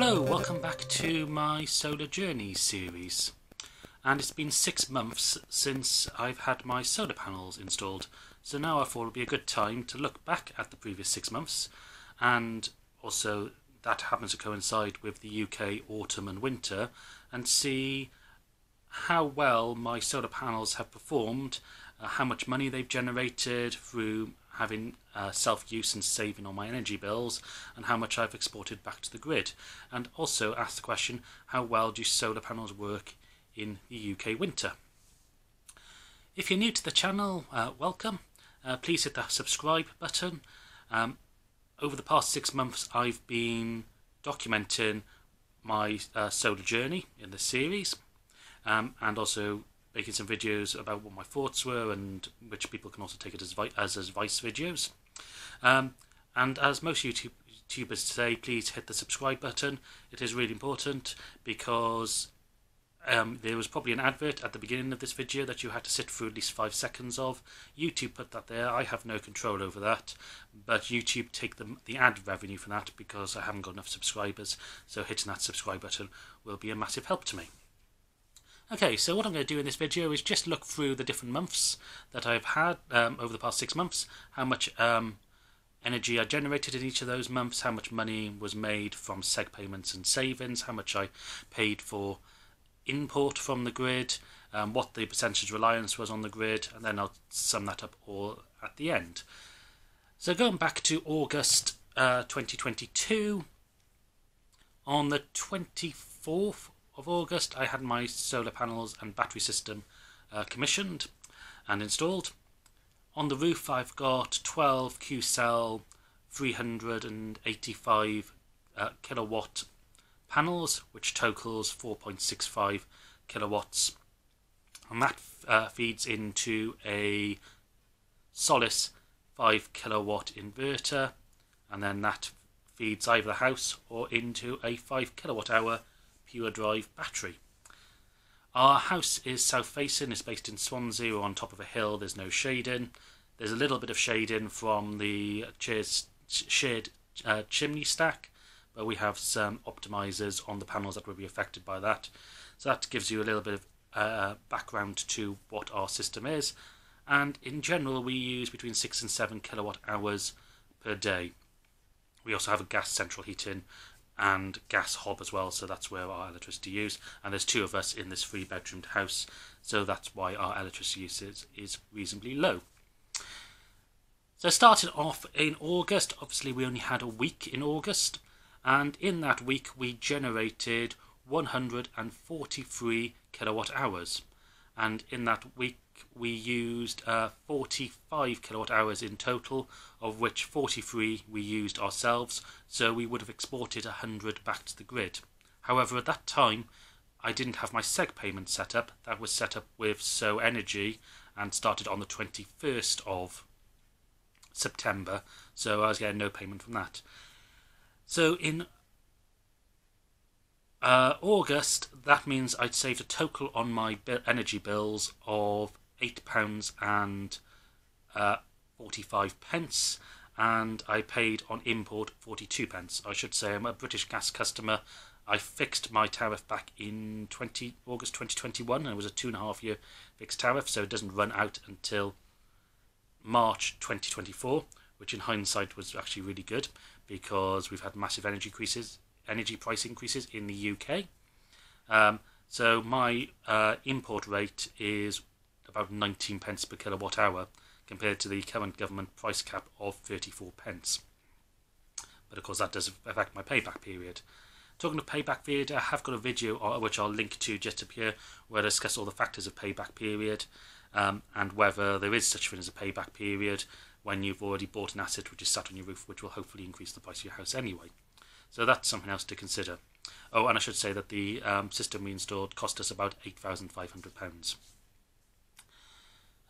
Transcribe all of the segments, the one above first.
Hello, welcome back to my solar journeys series, and it's been 6 months since I've had my solar panels installed, so now I thought it would be a good time to look back at the previous 6 months, and also that happens to coincide with the UK autumn and winter, and see how well my solar panels have performed, how much money they've generated through having self-use and saving on my energy bills, and how much I've exported back to the grid. And also ask the question, how well do solar panels work in the UK winter? If you're new to the channel, welcome. Please hit that subscribe button. Over the past 6 months I've been documenting my solar journey in the series, and also making some videos about what my thoughts were, and which people can also take it as advice videos. And as most YouTubers say, please hit the subscribe button. It is really important, because there was probably an advert at the beginning of this video that you had to sit through at least 5 seconds of. YouTube put that there. I have no control over that, but YouTube take the ad revenue from that, because I haven't got enough subscribers, so hitting that subscribe button will be a massive help to me. Okay, so what I'm going to do in this video is just look through the different months that I've had over the past 6 months, how much energy I generated in each of those months, how much money was made from SEG payments and savings, how much I paid for import from the grid, what the percentage reliance was on the grid, and then I'll sum that up all at the end. So going back to August 2022, on the 24th of August I had my solar panels and battery system commissioned and installed. On the roof I've got 12 QCell 385 kilowatt panels, which totals 4.65 kilowatts, and that feeds into a Solis 5 kilowatt inverter, and then that feeds either the house or into a 5 kilowatt hour Pure drive battery. Our house is south facing, it's based in Swansea, on top of a hill, there's no shading. There's a little bit of shading from the shared chimney stack, but we have some optimizers on the panels that will be affected by that. So that gives you a little bit of background to what our system is. And in general we use between 6 and 7 kilowatt hours per day. We also have a gas central heating and gas hob as well, so that's where our electricity use, and there's two of us in this 3-bedroomed house, so that's why our electricity use is reasonably low. So starting off in August, obviously we only had a week in August, and in that week we generated 143 kilowatt hours, and in that week we used 45 kilowatt hours in total, of which 43 we used ourselves, so we would have exported 100 back to the grid. However, at that time I didn't have my SEG payment set up. That was set up with So Energy and started on the 21st of September, so I was getting no payment from that. So in August, that means I'd saved a total on my energy bills of £8.45, and I paid on import 42p. I should say I'm a British Gas customer. I fixed my tariff back in August 2021, and it was a 2.5 year fixed tariff, so it doesn't run out until March 2024, which in hindsight was actually really good, because we've had massive energy price increases in the UK. So my import rate is about 19p per kilowatt hour, compared to the current government price cap of 34p. But of course that does affect my payback period. Talking of payback period, I have got a video which I'll link to just up here, where I discuss all the factors of payback period, and whether there is such thing as a payback period when you've already bought an asset which is sat on your roof, which will hopefully increase the price of your house anyway. So that's something else to consider. Oh, and I should say that the system we installed cost us about £8,500.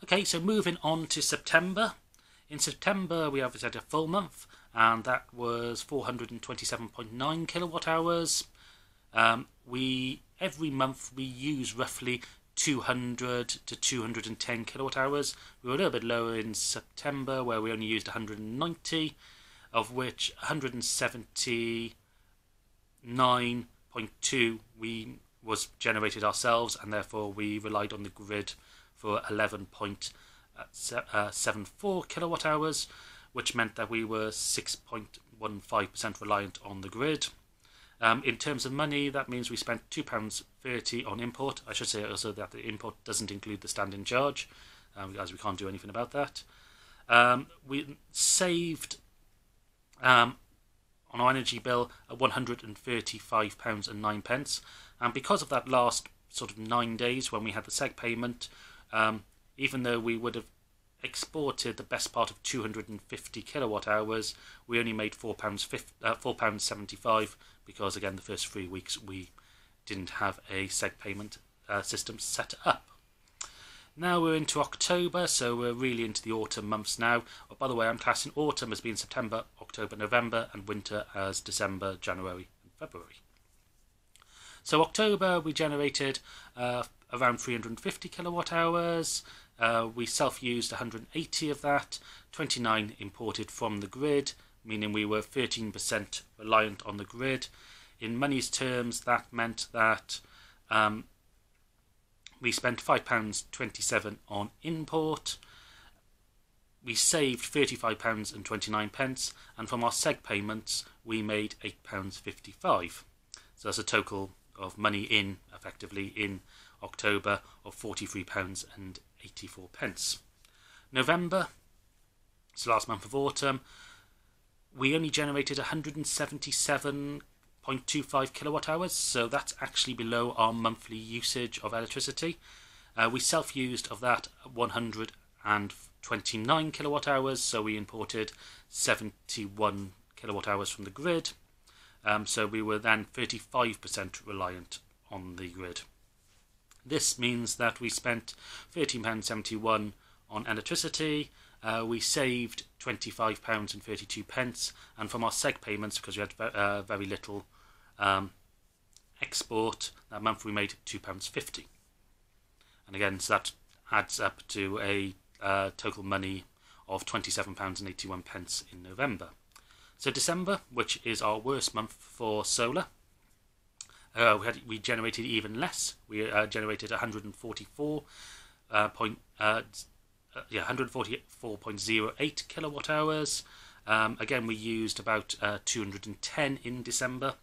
Okay, so moving on to September. In September we obviously had a full month, and that was 427.9 kilowatt hours. Every month we use roughly 200 to 210 kilowatt hours. We were a little bit lower in September, where we only used 190, of which 170 9.2 we was generated ourselves, and therefore we relied on the grid for 11.74 kilowatt hours, which meant that we were 6.15% reliant on the grid. In terms of money, that means we spent £2.30 on import. I should say also that the import doesn't include the standing charge, as we can't do anything about that. We saved on our energy bill at £135.09, and because of that last sort of 9 days when we had the SEG payment, even though we would have exported the best part of 250 kilowatt hours, we only made £4.75, because again the first 3 weeks we didn't have a SEG payment system set up. Now we're into October, so we're really into the autumn months now. Oh, by the way, I'm classing autumn as being September, October, November, and winter as December, January and February. So October we generated around 350 kilowatt hours. We self-used 180 of that, 29 imported from the grid, meaning we were 13% reliant on the grid. In money's terms, that meant that we spent £5.27 on import. We saved £35.29, and from our SEG payments, we made £8.55. So that's a total of money in, effectively, in October of £43.84. November, it's the last month of autumn, we only generated 177.25 kilowatt hours, so that's actually below our monthly usage of electricity. We self-used of that 129 kilowatt hours, so we imported 71 kilowatt hours from the grid, so we were then 35% reliant on the grid. This means that we spent £13.71 on electricity. We saved £25.32, and from our SEG payments, because we had very little export that month, we made £2.50. And again, so that adds up to a total money of £27.81 in November. So December, which is our worst month for solar, we generated even less. We generated 144.08 kilowatt hours. Again, we used about 210 in December,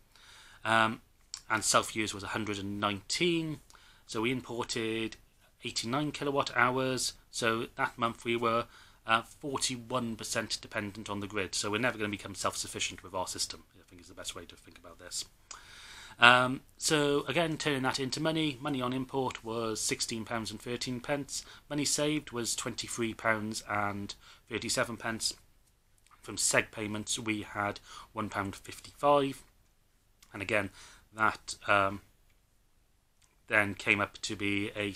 and self-use was 119. So we imported 89 kilowatt hours. So that month we were 41% dependent on the grid. So we're never going to become self-sufficient with our system, I think, is the best way to think about this. So again, turning that into money, money on import was £16.13, money saved was £23.37, from SEG payments we had £1.55, and again that then came up to be a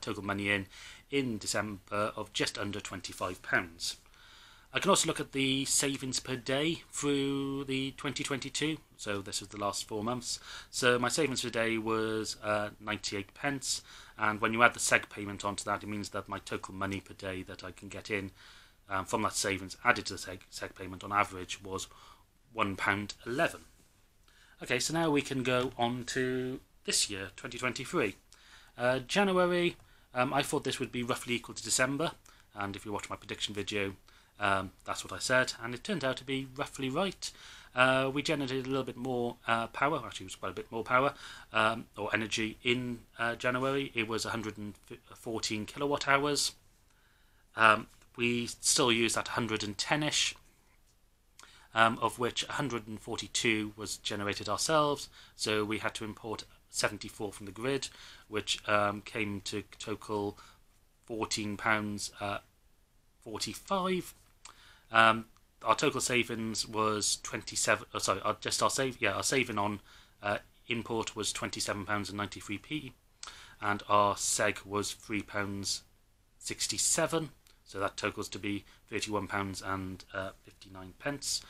total money in December of just under £25. I can also look at the savings per day through the 2022, so this is the last 4 months. So my savings per day was 98p, and when you add the SEG payment onto that, it means that my total money per day that I can get in from that savings added to the SEG payment on average was £1.11. Okay, so now we can go on to this year, 2023. January, I thought this would be roughly equal to December, and if you watch my prediction video, that's what I said, and it turned out to be roughly right. We generated a little bit more power, actually it was quite a bit more power, or energy in January. It was 114 kilowatt hours. We still used that 110-ish, of which 142 was generated ourselves, so we had to import 74 from the grid, which came to total £14.45. Our total savings was our saving on import was £27.93, and our SEG was £3.67, so that totals to be £31.59,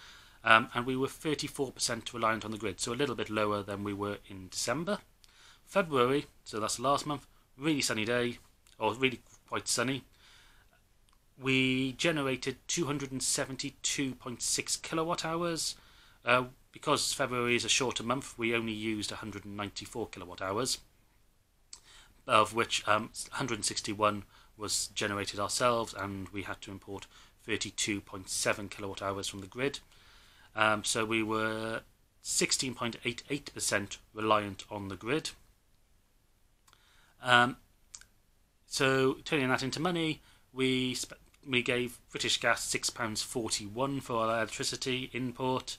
and we were 34% reliant on the grid, so a little bit lower than we were in December. February, so that's the last month, really sunny day, or really quite sunny. We generated 272.6 kilowatt hours because February is a shorter month, we only used 194 kilowatt hours, of which 161 was generated ourselves, and we had to import 32.7 kilowatt hours from the grid. So we were 16.88% reliant on the grid. So turning that into money, we gave British Gas £6.41 for our electricity import.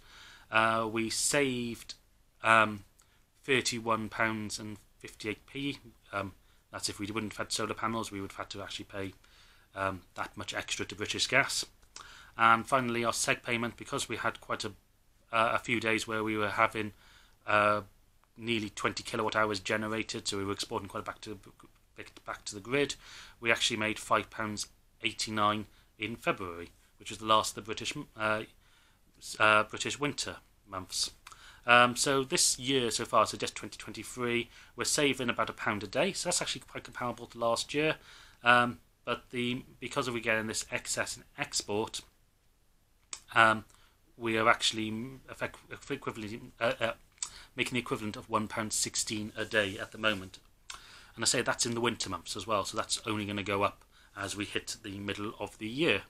We saved £31.58. That's if we wouldn't have had solar panels, we would have had to actually pay that much extra to British Gas. And finally, our SEG payment, because we had quite a few days where we were having nearly 20 kilowatt hours generated, so we were exporting quite back to the grid. We actually made £5.89 in February, which was the last of the British winter months. So this year so far, so just 2023, we're saving about £1 a day. So that's actually quite comparable to last year. But because we're getting this excess in export, we are actually making the equivalent of £1.16 a day at the moment. And I say that's in the winter months as well, so that's only going to go up as we hit the middle of the year.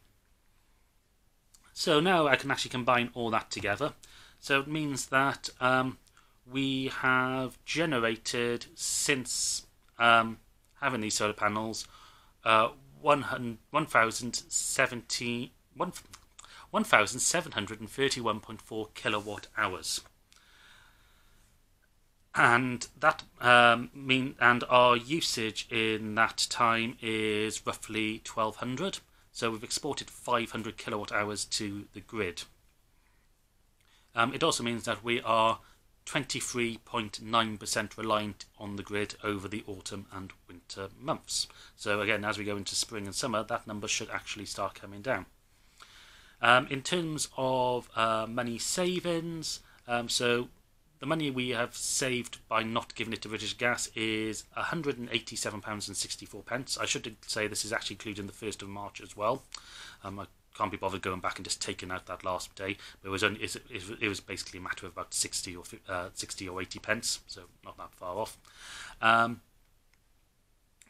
So now I can actually combine all that together. So it means that we have generated, since having these solar panels, 1,731.4 kilowatt hours. And that and our usage in that time is roughly 1,200. So we've exported 500 kilowatt hours to the grid. It also means that we are 23.9% reliant on the grid over the autumn and winter months. So again, as we go into spring and summer, that number should actually start coming down. In terms of money savings, so the money we have saved by not giving it to British Gas is £187.64. I should say this is actually including the 1st of March as well. I can't be bothered going back and just taking out that last day. But it was basically a matter of about 60 or 80 pence, so not that far off. The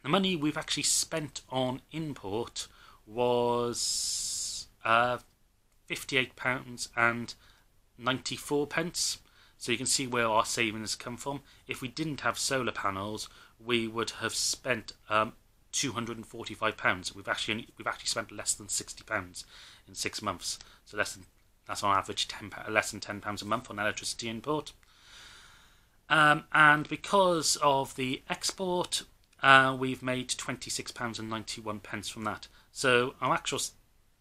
money we've actually spent on import was £58.94. So you can see where our savings come from. If we didn't have solar panels, we would have spent £245. We've actually spent less than £60 in 6 months. So that's on average less than £10 a month on electricity import. And because of the export, we've made £26.91 from that. So our actual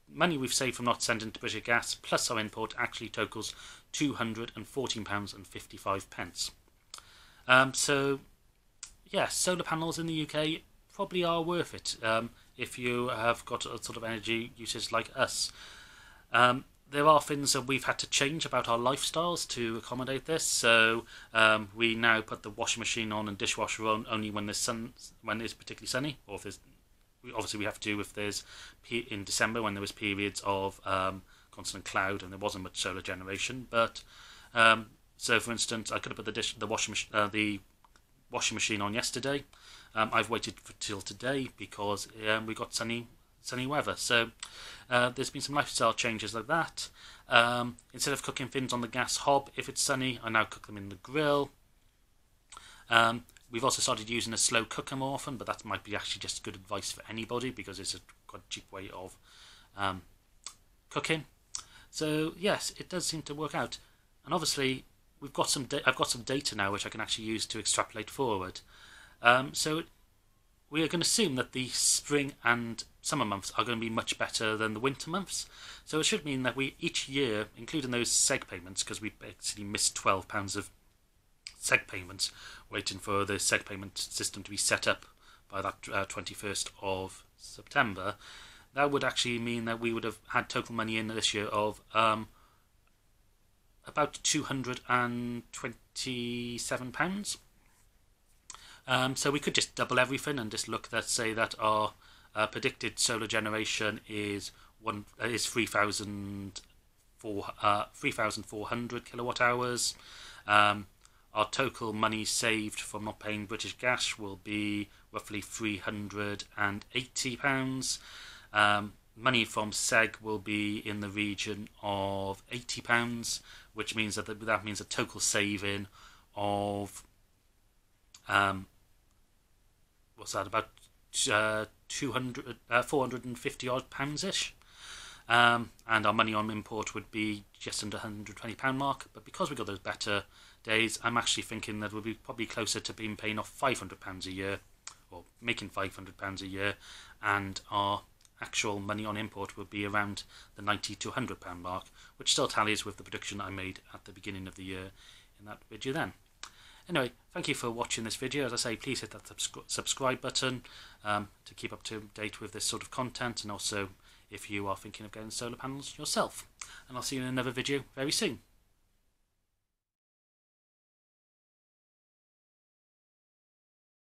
money we've saved from not sending to British Gas plus our import actually totals £214.55. So yeah, solar panels in the UK probably are worth it if you have got a sort of energy usage like us. There are things that we've had to change about our lifestyles to accommodate this. So we now put the washing machine on and dishwasher on only when there's sun, when it's particularly sunny, or if there's, obviously we have to if there's, in December when there was periods of constant cloud and there wasn't much solar generation. But so for instance, I could have put the washing machine on yesterday. I've waited till today because we got sunny weather. So there's been some lifestyle changes like that. Instead of cooking things on the gas hob if it's sunny, I now cook them in the grill. We've also started using a slow cooker more often, but that might be actually just good advice for anybody because it's a quite cheap way of cooking. So yes, it does seem to work out, and obviously we've got I've got some data now which I can actually use to extrapolate forward. So we are going to assume that the spring and summer months are going to be much better than the winter months. So it should mean that we each year, including those SEG payments, because we basically missed £12 of SEG payments, waiting for the SEG payment system to be set up by that 21st of September. That would actually mean that we would have had total money in this year of about £227. So we could just double everything and just look that say that our predicted solar generation is 3,000. 3,400 kilowatt hours. Our total money saved from not paying British Gas will be roughly £380. Money from SEG will be in the region of £80, which means that means a total saving of what's that, about 450 odd pounds ish. And our money on import would be just under £120 mark, but because we got those better days, I'm actually thinking that we'll be probably closer to being paying off £500 a year, or making £500 a year, and our actual money on import would be around the £90 to £100 mark, which still tallies with the prediction I made at the beginning of the year in that video then. Anyway, thank you for watching this video. As I say, please hit that subscribe button to keep up to date with this sort of content, and also if you are thinking of getting solar panels yourself. And I'll see you in another video very soon.